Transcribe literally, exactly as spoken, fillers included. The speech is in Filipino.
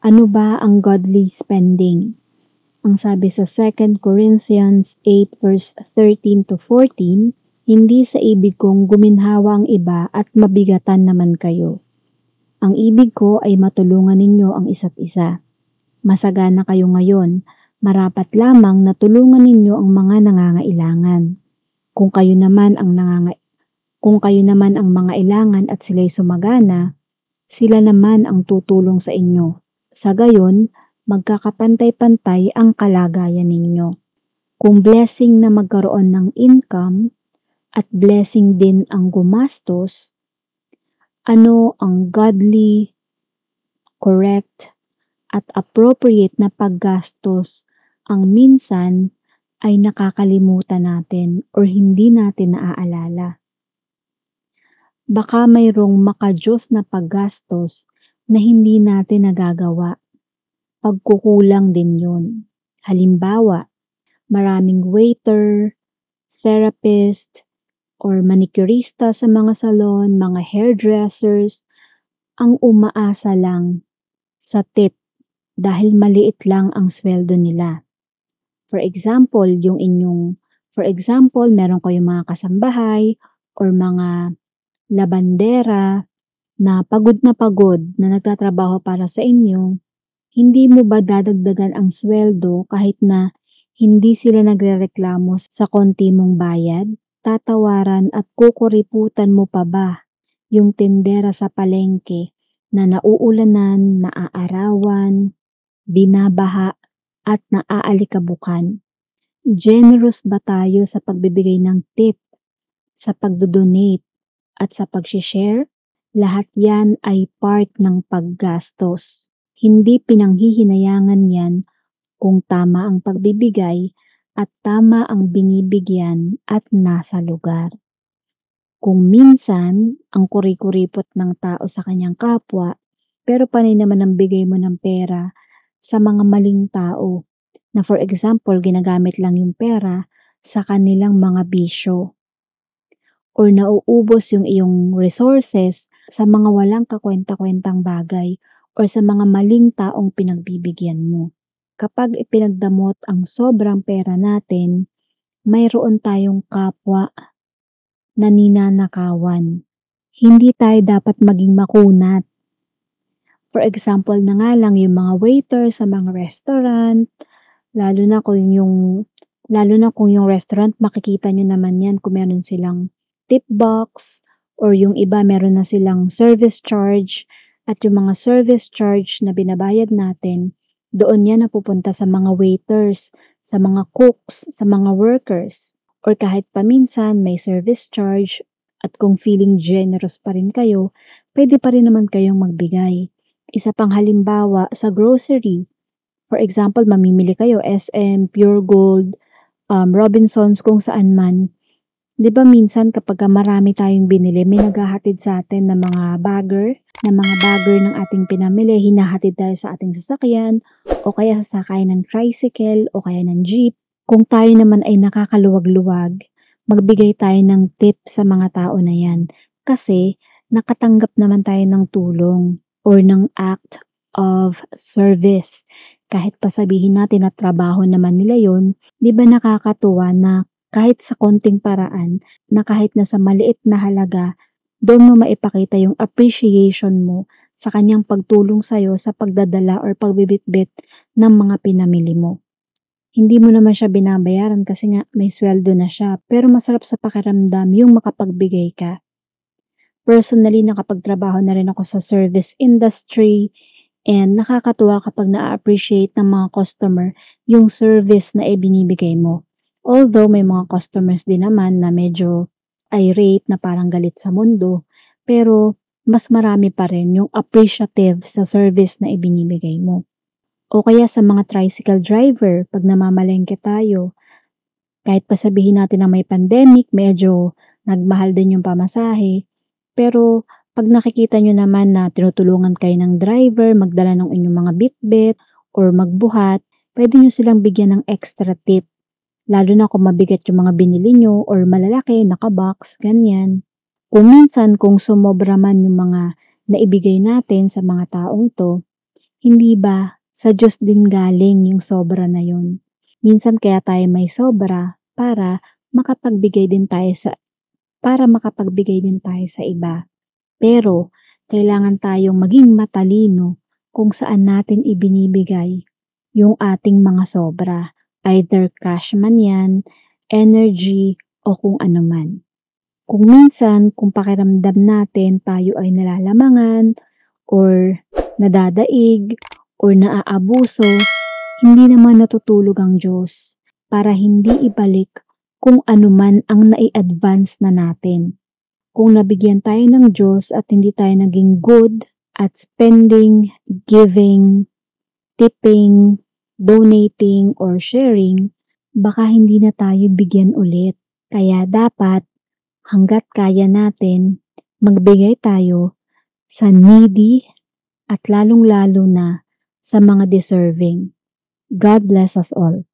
Ano ba ang godly spending? Ang sabi sa Second Corinthians eight verse thirteen to fourteen, hindi sa ibig kong guminhawa ang iba at mabigatan naman kayo. Ang ibig ko ay matulungan ninyo ang isa't isa. Masagana kayo ngayon, marapat lamang na tulungan ninyo ang mga nangangailangan. Kung kayo naman ang nanganga Kung kayo naman ang mga ilangan at sila'y sumagana, sila naman ang tutulong sa inyo. Sa gayon, magkakapantay-pantay ang kalagayan ninyo. Kung blessing na magkaroon ng income at blessing din ang gumastos, ano ang godly, correct, at appropriate na paggastos ang minsan ay nakakalimutan natin or hindi natin naaalala. Baka mayroong makadiyos na paggastos na hindi natin nagagawa. Pagkukulang din yun. Halimbawa, maraming waiter, therapist, or manicurista sa mga salon, mga hairdressers, ang umaasa lang sa tip dahil maliit lang ang sweldo nila. For example, yung inyong, for example, meron kayong mga kasambahay or mga labandera na pagod na pagod na nagtatrabaho para sa inyo. Hindi mo ba dadagdagan ang sweldo kahit na hindi sila nagrereklamo sa konti mong bayad? Tatawaran at kukuriputan mo pa ba yung tindera sa palengke na nauulanan, naaarawan, binabaha at naaalikabukan? Generous ba tayo sa pagbibigay ng tip, sa pagdodonate at sa pag-share? Lahat yan ay part ng paggastos. Hindi pinanghihinayangan yan kung tama ang pagbibigay at tama ang binibigyan at nasa lugar. Kung minsan, ang kurikuripot ng tao sa kanyang kapwa, pero panay naman ang bigay mo ng pera sa mga maling tao na for example, ginagamit lang yung pera sa kanilang mga bisyo or nauubos yung iyong resources sa mga walang kakwenta-kwentang bagay o sa mga maling taong pinagbibigyan mo. Kapag ipinagdamot ang sobrang pera natin, mayroon tayong kapwa na ninanakawan. Hindi tayo dapat maging makunat. For example na nga lang yung mga waiter sa mga restaurant, lalo na kung yung, lalo na kung yung restaurant, makikita nyo naman yan kung meron silang tip box or yung iba meron na silang service charge. At yung mga service charge na binabayad natin, doon yan napupunta sa mga waiters, sa mga cooks, sa mga workers. Or kahit paminsan may service charge at kung feeling generous pa rin kayo, pwede pa rin naman kayong magbigay. Isa pang halimbawa sa grocery. For example, mamimili kayo S M, Pure Gold, um, Robinsons, kung saan man. Di ba minsan kapag marami tayong binili, may naghahatid sa atin ng mga bagger? na mga bagger ng ating pinamili, hinahatid tayo sa ating sasakyan o kaya sasakay ng tricycle o kaya ng jeep. Kung tayo naman ay nakakaluwag-luwag, magbigay tayo ng tip sa mga tao na yan kasi nakatanggap naman tayo ng tulong or ng act of service. Kahit pasabihin natin na trabaho naman nila yun, di ba nakakatuwa na kahit sa konting paraan, na kahit na sa maliit na halaga, doon mo maipakita yung appreciation mo sa kanyang pagtulong sa'yo sa pagdadala or pagbibitbit ng mga pinamili mo. Hindi mo naman siya binabayaran kasi nga may sweldo na siya, pero masarap sa pakiramdam yung makapagbigay ka. Personally, nakapagtrabaho na rin ako sa service industry and nakakatuwa kapag na-appreciate ng mga customer yung service na ibinibigay mo. Although may mga customers din naman na medyo irate na parang galit sa mundo, pero mas marami pa rin yung appreciative sa service na ibinibigay mo. O kaya sa mga tricycle driver, pag namamalengke tayo, kahit pasabihin natin na may pandemic, medyo nagmahal din yung pamasahe, pero pag nakikita nyo naman na tinutulungan kayo ng driver, magdala ng inyong mga bitbit or magbuhat, pwede nyo silang bigyan ng extra tip. Lalo na kung mabigat yung mga binili nyo or malalaki, nakabox, ganyan. Kung minsan kung sumobra man yung mga naibigay natin sa mga taong to, Hindi ba, sa Diyos din galing yung sobra na yun? Minsan kaya tayo may sobra para makapagbigay din tayo sa para makapagbigay din tayo sa iba. Pero kailangan tayong maging matalino kung saan natin ibinibigay yung ating mga sobra, either cash man 'yan, energy o kung ano man. Kung minsan, kung pakiramdam natin tayo ay nalalamangan or nadadaig or naaabuso, hindi naman natutulog ang Diyos para hindi ibalik kung anuman ang nai-advance na natin. Kung nabigyan tayo ng Diyos at hindi tayo naging good at spending, giving, tipping, donating, or sharing, baka hindi na tayo bigyan ulit. Kaya dapat, hanggat kaya natin, magbigay tayo sa needy at lalong-lalo na sa mga deserving. God bless us all.